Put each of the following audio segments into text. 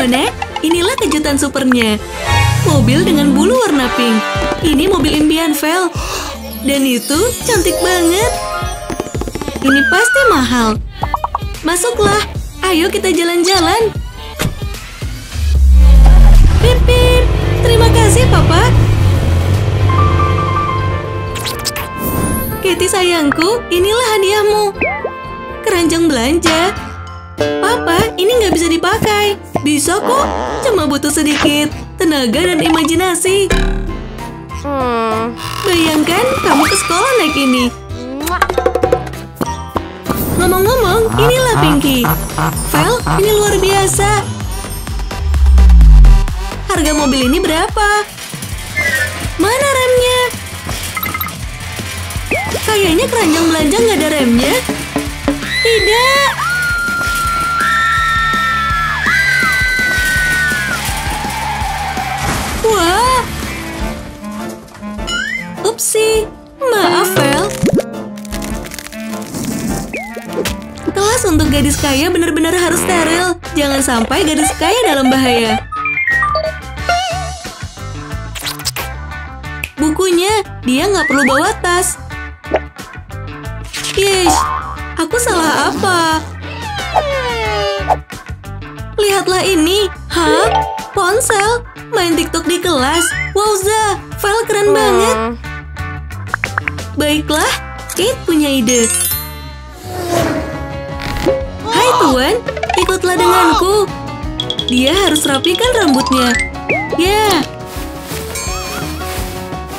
Nona, inilah kejutan supernya. Mobil dengan bulu warna pink. Ini mobil impian Val. Dan itu cantik banget. Ini pasti mahal. Masuklah, ayo kita jalan-jalan. Pip, pip. Terima kasih, Papa. Katie sayangku, inilah hadiahmu. Keranjang belanja. Papa, ini nggak bisa dipakai. Bisa kok, cuma butuh sedikit tenaga dan imajinasi. Bayangkan kamu ke sekolah naik ini. Ngomong-ngomong, inilah Pinky. Val, ini luar biasa. Harga mobil ini berapa? Mana remnya? Kayaknya keranjang belanja nggak ada remnya. Tidak. Wah. Upsi. Maaf, Val. Kelas untuk gadis kaya benar-benar harus steril. Jangan sampai gadis kaya dalam bahaya. Bukunya, dia nggak perlu bawa tas. Yesh, aku salah apa? Lihatlah ini. Hah? Ponsel? Main TikTok di kelas? Wowza, Val keren banget. Baiklah, Kate punya ide. Hai Tuan, ikutlah denganku. Dia harus rapikan rambutnya. Ya.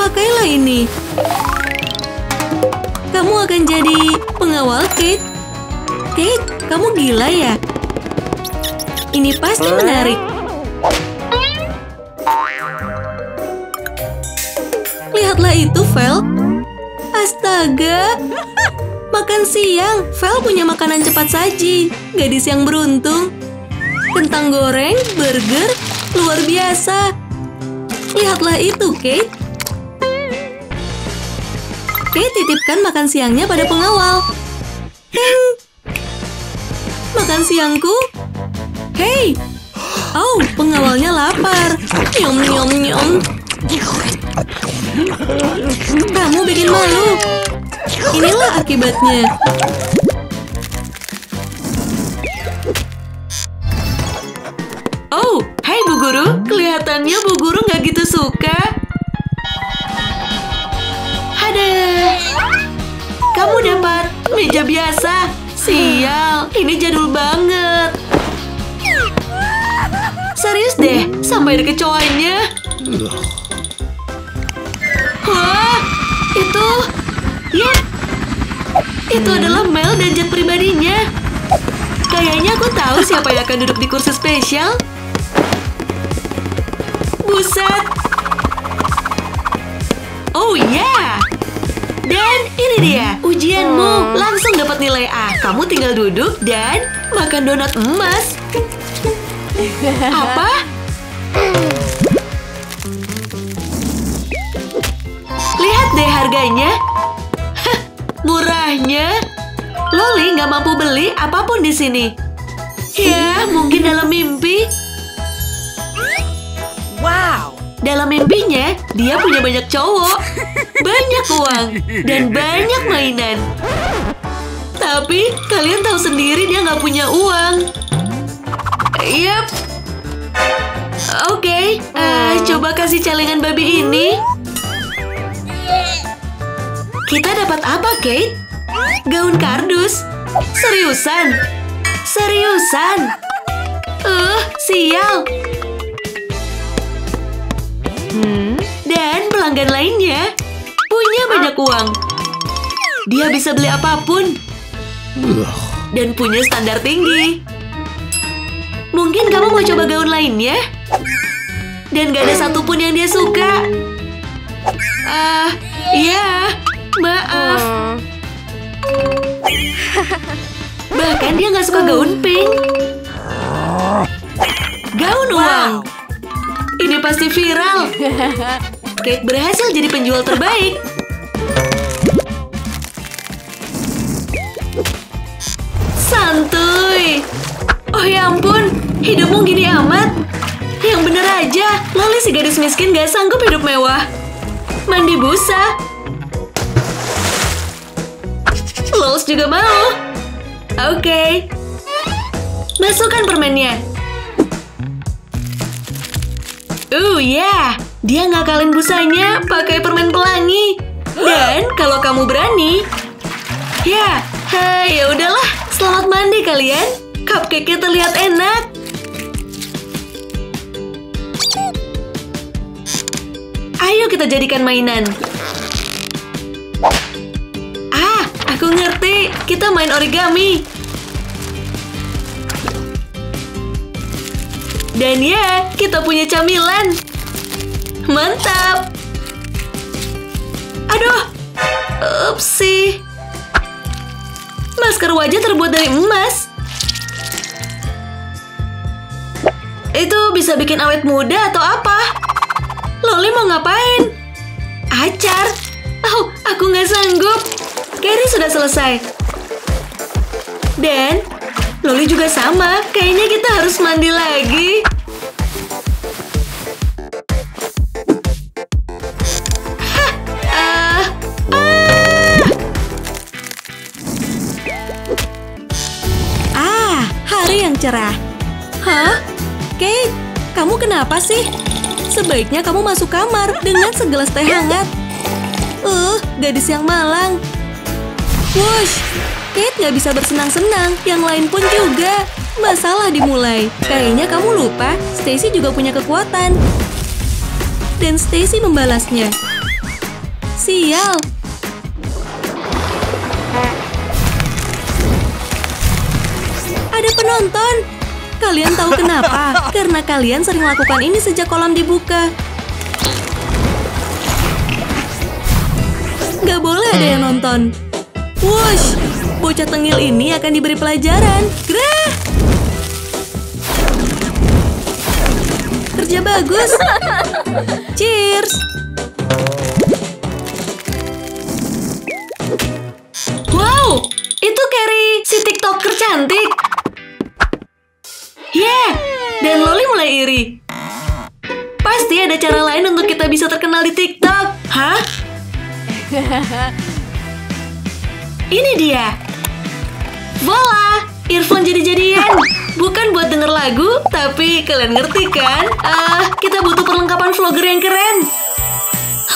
Pakailah ini. Kamu akan jadi pengawal Kate. Kate, kamu gila ya? Ini pasti menarik. Lihatlah itu, Val. Astaga. Makan siang. Val punya makanan cepat saji. Gadis yang beruntung. Kentang goreng, burger, luar biasa. Lihatlah itu, Kate. Kate titipkan makan siangnya pada pengawal. Ting. Makan siangku. Hey. Oh, pengawalnya lapar. Nyom nyom nyom. Kamu bikin malu. Inilah akibatnya. Oh, hai Bu Guru. Kelihatannya Bu Guru nggak gitu suka. Kamu dapat meja biasa. Sial, ini jadul banget. Serius deh, sampai ada kecoanya. Wah, itu. Ya, itu adalah Mel dan jet pribadinya. Kayaknya aku tahu siapa yang akan duduk di kursi spesial. Buset. Oh ya. Dan ini dia, ujianmu langsung dapat nilai A. Kamu tinggal duduk dan makan donat emas. Apa? Lihat deh harganya. Hah, murahnya. Loli nggak mampu beli apapun di sini. Ya, mungkin dalam mimpi. Wow. Dalam mimpinya, dia punya banyak cowok, banyak uang, dan banyak mainan. Tapi, kalian tahu sendiri dia nggak punya uang. Yap. Oke, coba kasih celengan babi ini. Kita dapat apa, Kate? Gaun kardus. Seriusan? Seriusan? Sial. Dan pelanggan lainnya punya banyak uang. Dia bisa beli apapun. Dan punya standar tinggi. Mungkin kamu mau coba gaun lainnya? Dan gak ada satupun yang dia suka. Ya, maaf. Bahkan dia gak suka gaun pink. Gaun uang. Ini pasti viral. Kate berhasil jadi penjual terbaik. Santuy. Oh ya ampun, hidupmu gini amat. Yang bener aja, Loli si gadis miskin gak sanggup hidup mewah. Mandi busa. Lols juga mau. Oke. Masukkan permennya. Ya, dia ngakalin busanya pakai permen pelangi. Dan kalau kamu berani, ya, ya udahlah. Selamat mandi kalian. Cupcake-nya terlihat enak. Ayo kita jadikan mainan. Aku ngerti. Kita main origami. Dan ya, kita punya camilan. Mantap. Aduh. Upsi. Masker wajah terbuat dari emas. Itu bisa bikin awet muda atau apa? Loli mau ngapain? Acar. Oh, aku nggak sanggup. Kerry sudah selesai. Dan Loli juga sama. Kayaknya kita harus mandi lagi. Hari yang cerah. Hah? Kate, kamu kenapa sih? Sebaiknya kamu masuk kamar dengan segelas teh hangat. Gadis yang malang. Wush, Kate nggak bisa bersenang-senang. Yang lain pun juga. Masalah dimulai. Kayaknya kamu lupa, Stacy juga punya kekuatan. Dan Stacy membalasnya. Sial. Ada penonton. Kalian tahu kenapa? Karena kalian sering lakukan ini sejak kolam dibuka. Gak boleh ada yang nonton. Wush, bocah tengil ini akan diberi pelajaran. Grah! Kerja bagus. Cheers. Wow, itu Kerry, si TikToker cantik. Yeah, dan Loli mulai iri. Pasti ada cara lain untuk kita bisa terkenal di TikTok. Hah? Ini dia. Voila! Earphone jadi-jadian. Bukan buat denger lagu, tapi kalian ngerti kan? Kita butuh perlengkapan vlogger yang keren.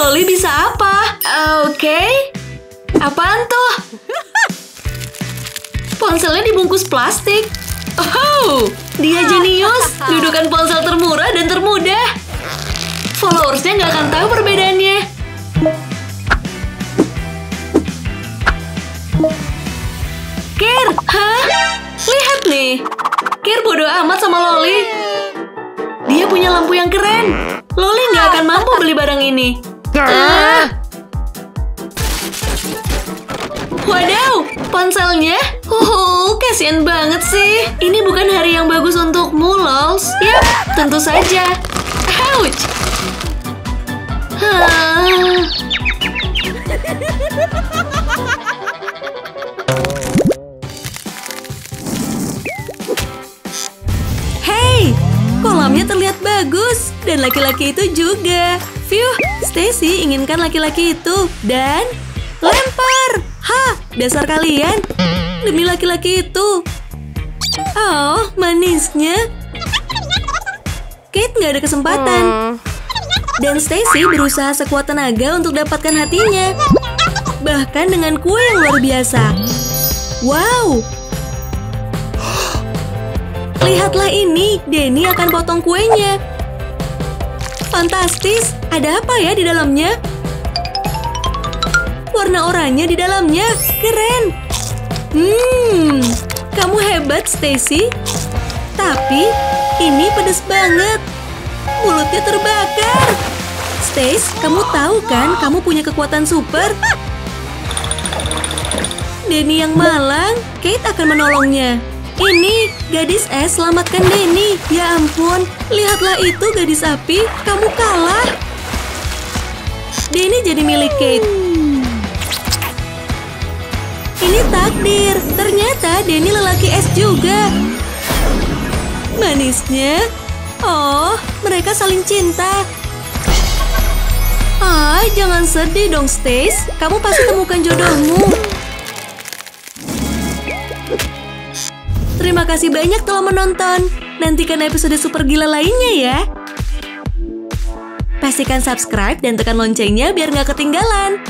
Loli bisa apa? Oke. Apaan tuh? Ponselnya dibungkus plastik. Oh, dia jenius. Dudukan ponsel termurah dan termudah. Followersnya nggak akan tahu perbedaannya. Ker, lihat nih. Ker bodoh amat sama Loli. Dia punya lampu yang keren. Loli nggak akan mampu beli barang ini. Wadaw, ponselnya. Kasian banget sih. Ini bukan hari yang bagus untukmu, Lols. Yap, tentu saja. Ouch. Hey, kolamnya terlihat bagus. Dan laki-laki itu juga. Fiuh, Stacy inginkan laki-laki itu. Dan lempar. Dasar kalian, demi laki-laki itu. Oh, manisnya. Kate nggak ada kesempatan. Dan Stacy berusaha sekuat tenaga untuk dapatkan hatinya. Bahkan dengan kue yang luar biasa. Wow. Lihatlah ini, Denny akan potong kuenya. Fantastis, ada apa ya di dalamnya? Warna oranye di dalamnya. Keren. Kamu hebat, Stacy. Tapi ini pedes banget. Mulutnya terbakar. Stacy, kamu tahu kan kamu punya kekuatan super? Denny yang malang, Kate akan menolongnya. Ini, gadis es, selamatkan Denny. Ya ampun, lihatlah itu gadis api. Kamu kalah. Denny jadi milik Kate. Ini takdir. Ternyata Denny lelaki es juga. manisnya. Oh, mereka saling cinta. Ah, jangan sedih dong, Stace. Kamu pasti temukan jodohmu. Terima kasih banyak telah menonton. Nantikan episode super gila lainnya ya. Pastikan subscribe dan tekan loncengnya biar nggak ketinggalan.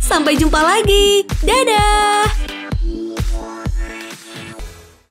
Sampai jumpa lagi. Dadah!